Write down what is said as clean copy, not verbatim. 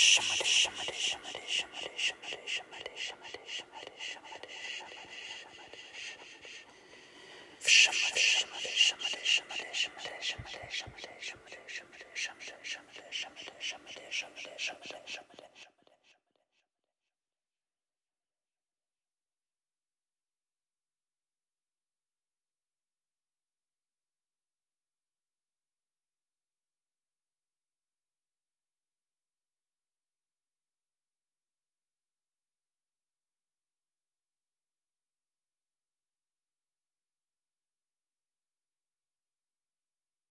Shh.